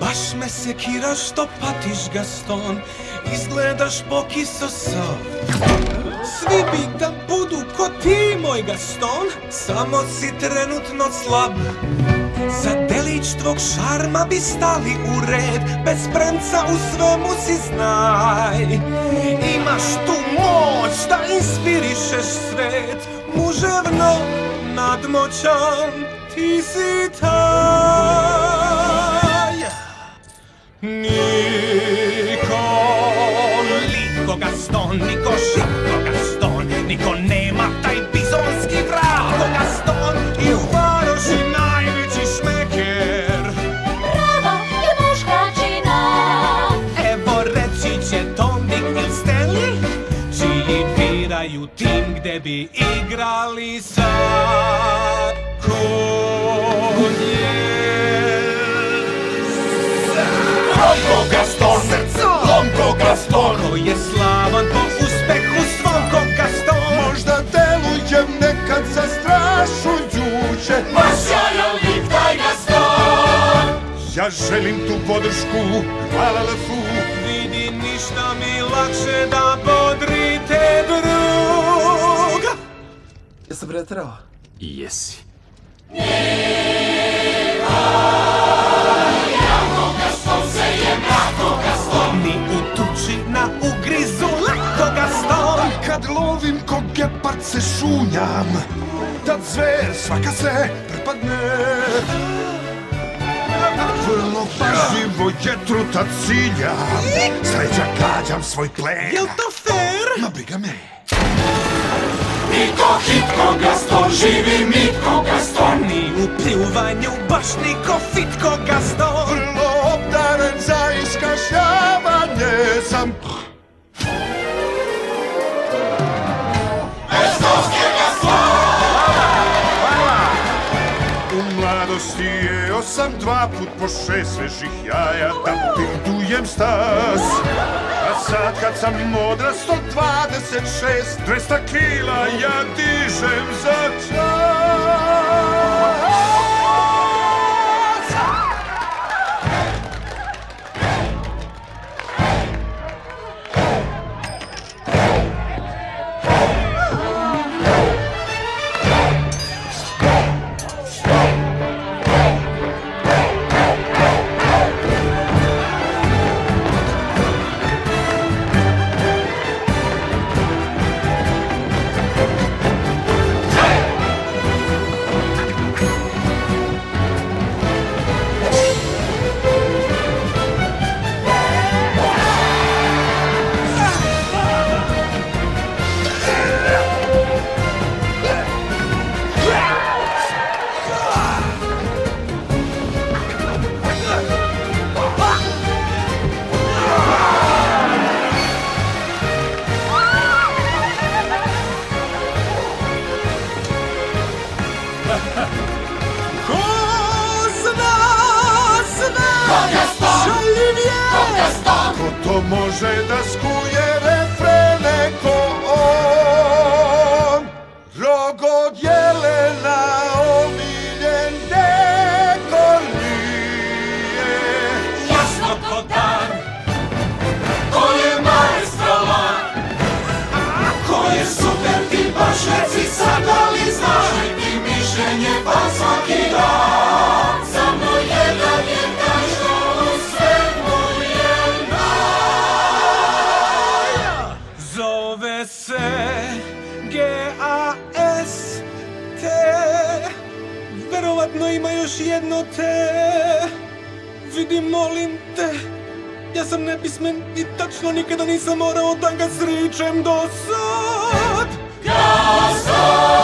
Baš me sekiraš što patiš, Gaston, izgledaš pokiso sav. Svi bi da budu ko ti, moj Gaston, samo si trenutno slab. Za delić tvog šarma bi stali u red, bez premca u svemu si znaj. Imaš tu moć da inspirišeš svet, muževno nadmoćan ti si taj. Niko liko Gaston, niko žiko Gaston, niko nema taj bizonski vrako Gaston. I u varoši najveći šmeker, bravo je muškačina. Evo reći će Tom, Dik ili Stenli, čiji biraju tim gde bi igrali sad konje. Lonko Gaston, Lonko Gaston, ko je slavan po uspehu svom, ko Gaston. Možda delujem nekad zastrašujuće, ma sjajan lik taj Gaston. Ja želim tu podršku, hvala Lefu. Vidi, ništa mi lakše da bodrite drug. Jesam preterao? Jesi. Kad lovim ko gepard se šunjam, tad zver svaka se prepadne. Vrlo pažljivo jetru tad ciljam, s leđa gađam svoj plen. Jel to fair? Ma briga me. Niko hit ko Gaston, živi mit ko Gaston, ni u pljuvanju baš niko fit ko Gaston. Vrlo obdaren za iskašljavanje sam. Mladosti je 8 2 put po 6 svežih jaja, da pildujem stas. A sad kad sam modra 126, 200 kila ja dižem za čas. Ko može da skuje refrene ko on, drog od jelena, omiljen dekor nije. Jasno ko dan, ko je maestralan, ko je super ti baš reci sad, ali znaš li ti mišljenje pa svaki dan. Samo jedan je taj što u svemu zove se G-A-S-T. Verovatno ima još jedno T. Vidi, molim te, ja sam nepismen i tačno nikada nisam morao da ga sričem do sad. Gaston!